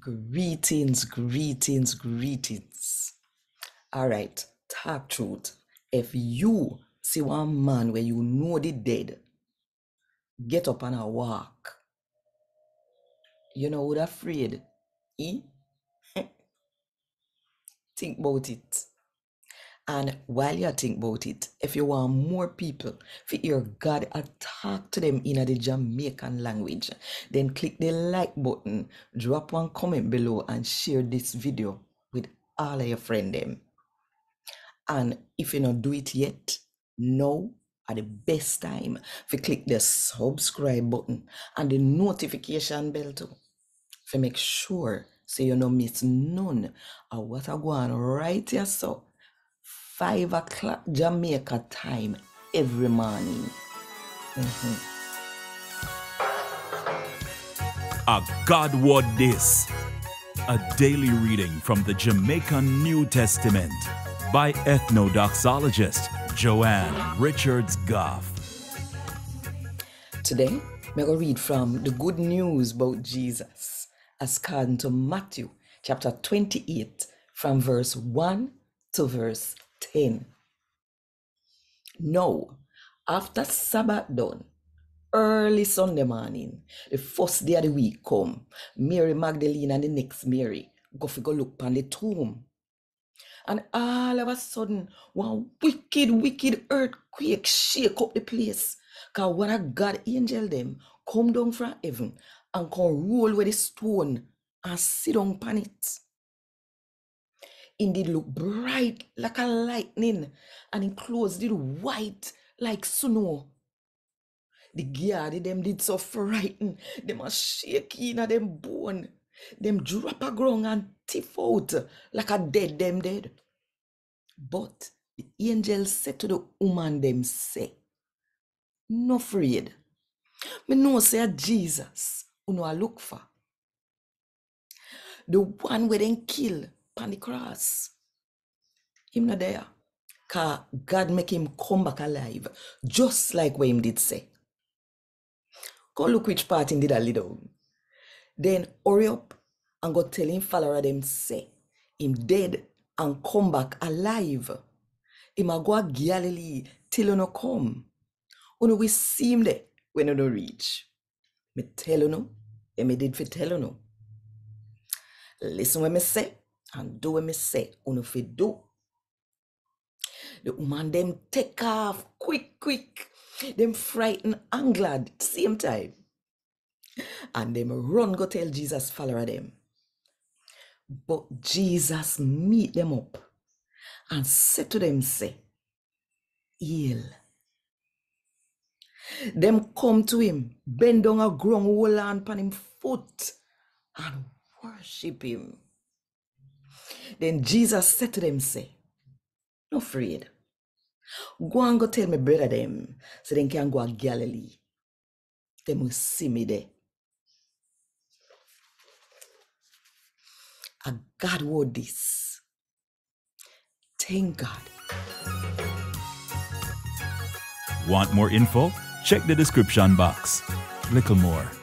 Greetings. All right, talk truth. If you see one man where you know the dead, get up and walk. You know what afraid? Eh? Think about it. And while you think about it, if you want more people to hear God talk to them in the Jamaican language, then click the like button, drop one comment below, and share this video with all of your friends them. And if you don't do it yet, now at the best time to click the subscribe button and the notification bell too, to make sure so you don't miss none of what I go on right here. So 5 o'clock Jamaica time every morning. A God Word This, a daily reading from the Jamaican New Testament by ethnodoxologist Jo-Ann Richards Goffe. Today, we're going to read from the good news about Jesus as according to Matthew chapter 28 from verse 1 to verse 10. Now, after Sabbath done, early Sunday morning, the first day of the week come, Mary Magdalene and the next Mary go look upon the tomb. And all of a sudden, one wicked earthquake shake up the place. Because what a God angel them come down from heaven and come roll with the stone and sit down upon it. It did look bright like a lightning, and it clothes did white like snow. The guard them did so frightened, them a shake in a them bone, them drop a ground and tiff out like a dead them dead. But the angel said to the woman them say, "No afraid, me no say Jesus, who no a look for, the one where them kill on the cross. Him not there, because God make him come back alive, just like what him did say." Go look which part him did a little. Then hurry up and go tell him follower them say, him dead and come back alive. Him a go to Galilee till you no come. Uno we see him there when you no reach. Me tell you no, and me did for tell you no. Listen what me say, and do what me say, uno fi do. The woman them take off quick. Them frightened and glad same time. And them run go tell Jesus follower them. But Jesus meet them up and said to them say, "Heal." Them come to him, bend down a ground, hold hand pan him foot and worship him. Then Jesus said to them, say, "No afraid. Go and go tell me brother them, so they can go to Galilee. They will see me there." A God word this. Thank God. Want more info? Check the description box. Little more.